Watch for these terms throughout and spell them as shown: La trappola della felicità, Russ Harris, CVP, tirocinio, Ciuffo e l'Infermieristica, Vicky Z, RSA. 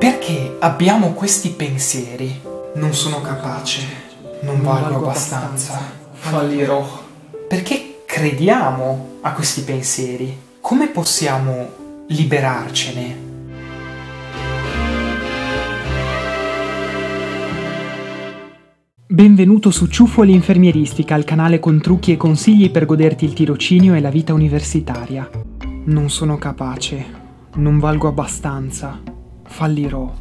Perché abbiamo questi pensieri? Non sono capace, non valgo abbastanza, fallirò. Perché crediamo a questi pensieri? Come possiamo liberarcene? Benvenuto su Ciuffo e l'Infermieristica, il canale con trucchi e consigli per goderti il tirocinio e la vita universitaria. Non sono capace, non valgo abbastanza, fallirò.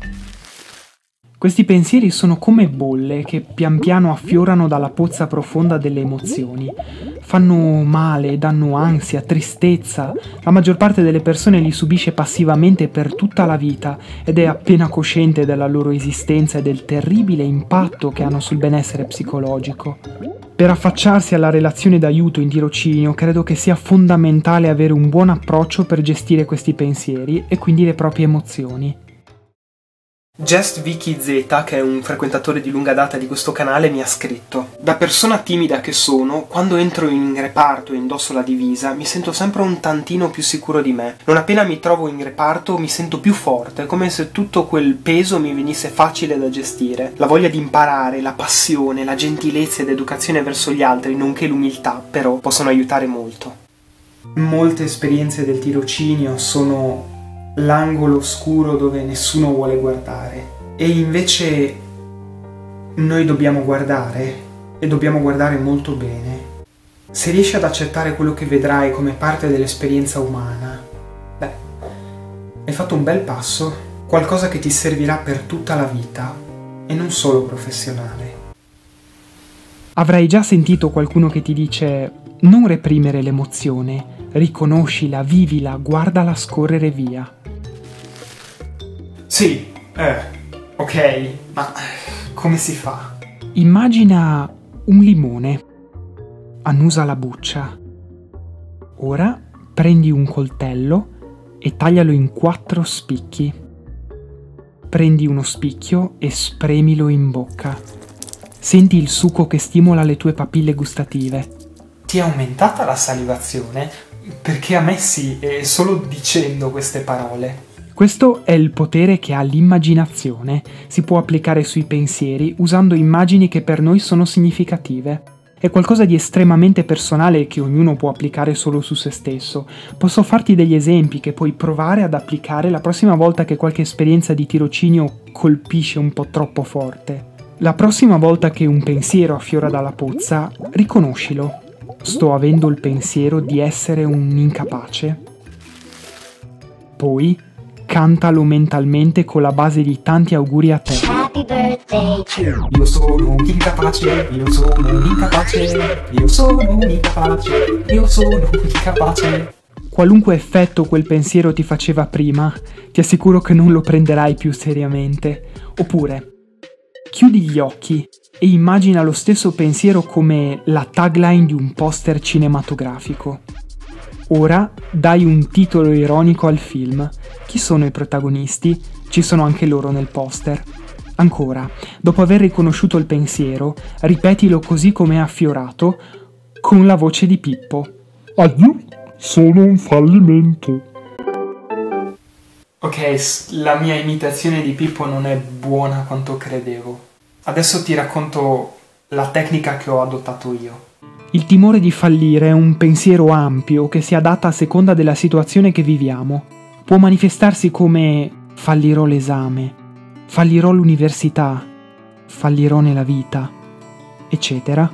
Questi pensieri sono come bolle che pian piano affiorano dalla pozza profonda delle emozioni. Fanno male, danno ansia, tristezza. La maggior parte delle persone li subisce passivamente per tutta la vita ed è appena cosciente della loro esistenza e del terribile impatto che hanno sul benessere psicologico. Per affacciarsi alla relazione d'aiuto in tirocinio credo che sia fondamentale avere un buon approccio per gestire questi pensieri e quindi le proprie emozioni. Vicky Z, che è un frequentatore di lunga data di questo canale, mi ha scritto: da persona timida che sono, quando entro in reparto e indosso la divisa mi sento sempre un tantino più sicuro di me. Non appena mi trovo in reparto mi sento più forte, come se tutto quel peso mi venisse facile da gestire. La voglia di imparare, la passione, la gentilezza ed educazione verso gli altri, nonché l'umiltà, però, possono aiutare molto. Molte esperienze del tirocinio sono l'angolo oscuro dove nessuno vuole guardare, e invece noi dobbiamo guardare, e dobbiamo guardare molto bene. Se riesci ad accettare quello che vedrai come parte dell'esperienza umana, beh, hai fatto un bel passo, qualcosa che ti servirà per tutta la vita e non solo professionale. Avrai già sentito qualcuno che ti dice: non reprimere l'emozione, riconoscila, vivila, guardala scorrere via. Sì, ok, ma come si fa? Immagina un limone. Annusa la buccia. Ora prendi un coltello e taglialo in 4 spicchi. Prendi uno spicchio e spremilo in bocca. Senti il succo che stimola le tue papille gustative. Ti è aumentata la salivazione? Perché a me sì, e solo dicendo queste parole. Questo è il potere che ha l'immaginazione. Si può applicare sui pensieri usando immagini che per noi sono significative. È qualcosa di estremamente personale che ognuno può applicare solo su se stesso. Posso farti degli esempi che puoi provare ad applicare la prossima volta che qualche esperienza di tirocinio colpisce un po' troppo forte. La prossima volta che un pensiero affiora dalla pozza, riconoscilo. Sto avendo il pensiero di essere un incapace. Poi cantalo mentalmente con la base di tanti auguri a te. Happy birthday. Io sono un incapace, io sono un incapace, io sono un incapace, io sono un incapace. Qualunque effetto quel pensiero ti faceva prima, ti assicuro che non lo prenderai più seriamente. Oppure chiudi gli occhi e immagina lo stesso pensiero come la tagline di un poster cinematografico. Ora dai un titolo ironico al film. Chi sono i protagonisti? Ci sono anche loro nel poster. Ancora, dopo aver riconosciuto il pensiero, ripetilo così come è affiorato, con la voce di Pippo. Addio, sono un fallimento. Ok, la mia imitazione di Pippo non è buona quanto credevo. Adesso ti racconto la tecnica che ho adottato io. Il timore di fallire è un pensiero ampio che si adatta a seconda della situazione che viviamo. Può manifestarsi come: fallirò l'esame, fallirò l'università, fallirò nella vita, eccetera.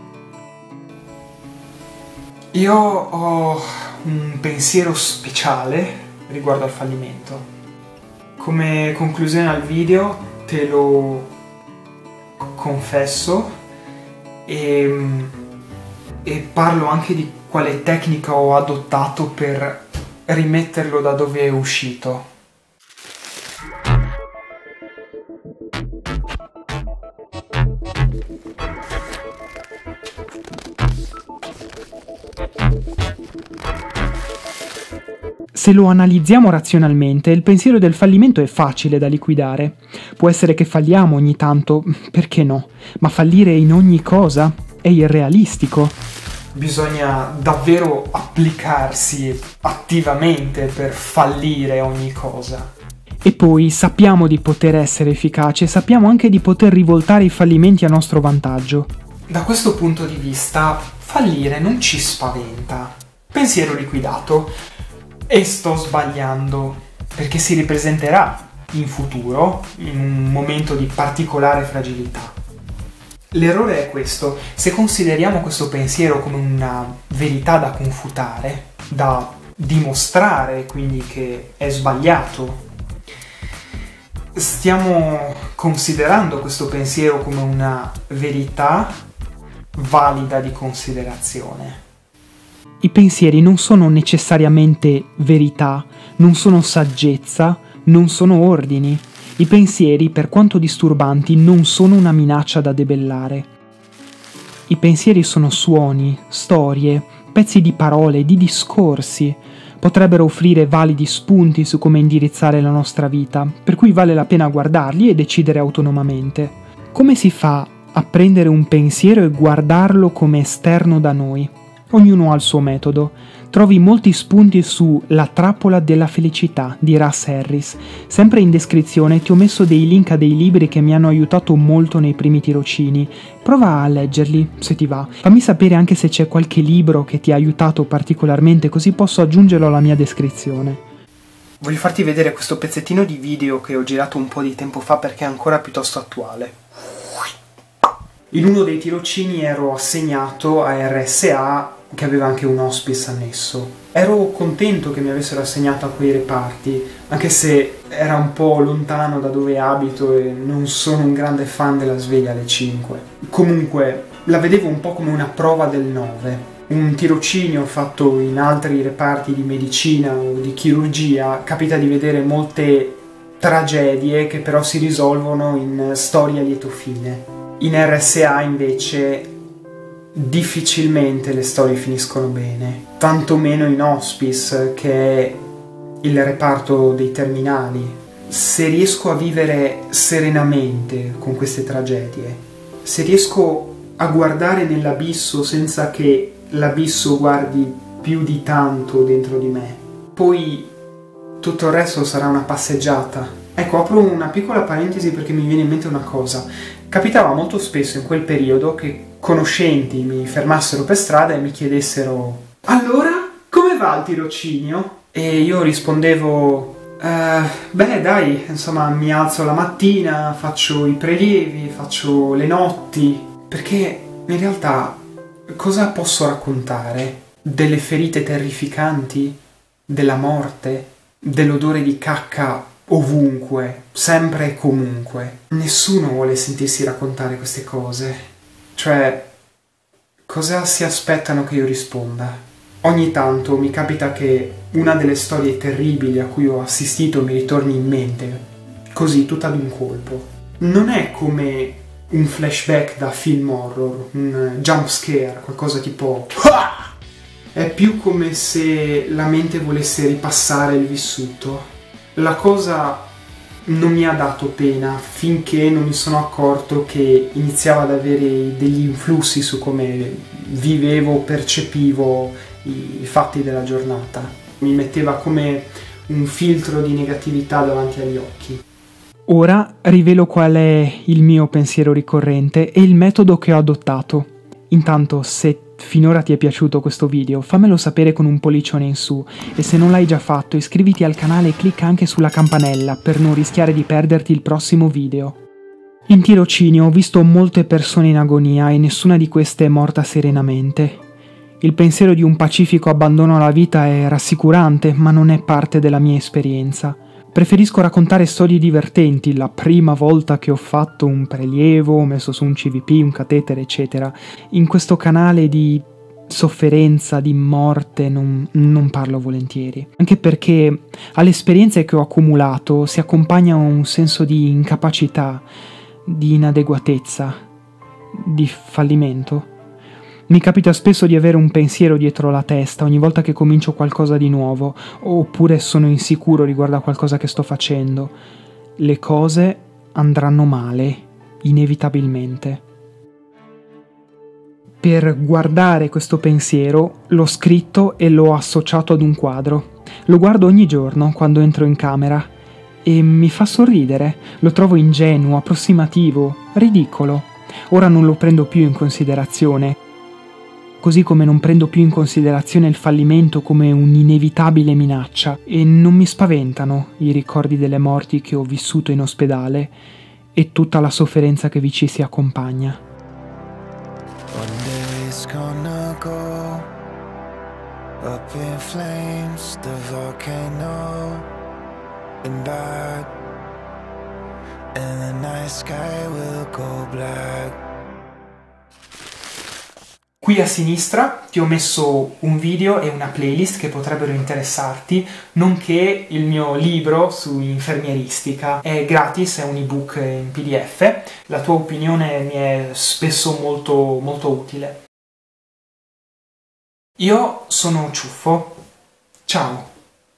Io ho un pensiero speciale riguardo al fallimento. Come conclusione al video te lo confesso e parlo anche di quale tecnica ho adottato per rimetterlo da dove è uscito. Se lo analizziamo razionalmente, il pensiero del fallimento è facile da liquidare. Può essere che falliamo ogni tanto, perché no? Ma fallire in ogni cosa è irrealistico. Bisogna davvero applicarsi attivamente per fallire ogni cosa. E poi sappiamo di poter essere efficaci e sappiamo anche di poter rivoltare i fallimenti a nostro vantaggio. Da questo punto di vista, fallire non ci spaventa. Pensiero liquidato. E sto sbagliando, perché si ripresenterà in futuro, in un momento di particolare fragilità. L'errore è questo: se consideriamo questo pensiero come una verità da confutare, da dimostrare quindi che è sbagliato, stiamo considerando questo pensiero come una verità valida di considerazione. I pensieri non sono necessariamente verità, non sono saggezza, non sono ordini. I pensieri, per quanto disturbanti, non sono una minaccia da debellare. I pensieri sono suoni, storie, pezzi di parole, di discorsi. Potrebbero offrire validi spunti su come indirizzare la nostra vita, per cui vale la pena guardarli e decidere autonomamente. Come si fa a prendere un pensiero e guardarlo come esterno da noi? Ognuno ha il suo metodo. Trovi molti spunti su La trappola della felicità di Russ Harris. Sempre in descrizione ti ho messo dei link a dei libri che mi hanno aiutato molto nei primi tirocini. Prova a leggerli, se ti va. Fammi sapere anche se c'è qualche libro che ti ha aiutato particolarmente, così posso aggiungerlo alla mia descrizione. Voglio farti vedere questo pezzettino di video che ho girato un po' di tempo fa perché è ancora piuttosto attuale. In uno dei tirocini ero assegnato a RSA, che aveva anche un hospice annesso. Ero contento che mi avessero assegnato a quei reparti, anche se era un po' lontano da dove abito e non sono un grande fan della sveglia alle 5. Comunque, la vedevo un po' come una prova del 9. Un tirocinio fatto in altri reparti di medicina o di chirurgia capita di vedere molte tragedie che però si risolvono in storie a lieto fine. In RSA invece difficilmente le storie finiscono bene, tantomeno in hospice, che è il reparto dei terminali. Se riesco a vivere serenamente con queste tragedie, se riesco a guardare nell'abisso senza che l'abisso guardi più di tanto dentro di me, poi tutto il resto sarà una passeggiata. Ecco, apro una piccola parentesi perché mi viene in mente una cosa. Capitava molto spesso in quel periodo che conoscenti mi fermassero per strada e mi chiedessero: allora, come va il tirocinio? E io rispondevo: beh dai, insomma, mi alzo la mattina, faccio i prelievi, faccio le notti. Perché in realtà cosa posso raccontare? Delle ferite terrificanti? Della morte? Dell'odore di cacca? Ovunque, sempre e comunque. Nessuno vuole sentirsi raccontare queste cose. Cioè, cosa si aspettano che io risponda? Ogni tanto mi capita che una delle storie terribili a cui ho assistito mi ritorni in mente, così, tutta ad un colpo. Non è come un flashback da film horror, un jump scare, qualcosa tipo... È più come se la mente volesse ripassare il vissuto. La cosa non mi ha dato pena finché non mi sono accorto che iniziava ad avere degli influssi su come vivevo, percepivo i fatti della giornata. Mi metteva come un filtro di negatività davanti agli occhi. Ora rivelo qual è il mio pensiero ricorrente e il metodo che ho adottato. Intanto, se finora ti è piaciuto questo video, fammelo sapere con un pollicione in su, e se non l'hai già fatto iscriviti al canale e clicca anche sulla campanella per non rischiare di perderti il prossimo video. In tirocinio ho visto molte persone in agonia e nessuna di queste è morta serenamente. Il pensiero di un pacifico abbandono alla vita è rassicurante, ma non è parte della mia esperienza. Preferisco raccontare storie divertenti, la prima volta che ho fatto un prelievo, ho messo su un CVP, un catetere, eccetera. In questo canale di sofferenza, di morte, non parlo volentieri. Anche perché alle esperienze che ho accumulato si accompagna un senso di incapacità, di inadeguatezza, di fallimento. Mi capita spesso di avere un pensiero dietro la testa ogni volta che comincio qualcosa di nuovo, oppure sono insicuro riguardo a qualcosa che sto facendo. Le cose andranno male, inevitabilmente. Per guardare questo pensiero l'ho scritto e l'ho associato ad un quadro. Lo guardo ogni giorno quando entro in camera. e mi fa sorridere, lo trovo ingenuo, approssimativo, ridicolo. Ora non lo prendo più in considerazione. Così come non prendo più in considerazione il fallimento come un'inevitabile minaccia, e non mi spaventano i ricordi delle morti che ho vissuto in ospedale e tutta la sofferenza che vi ci si accompagna. One day it's gonna go up in flames, the volcano and back, and the night sky will go black. Qui a sinistra ti ho messo un video e una playlist che potrebbero interessarti, nonché il mio libro su infermieristica. È gratis, è un ebook in PDF. La tua opinione mi è spesso molto utile. Io sono Ciuffo. Ciao!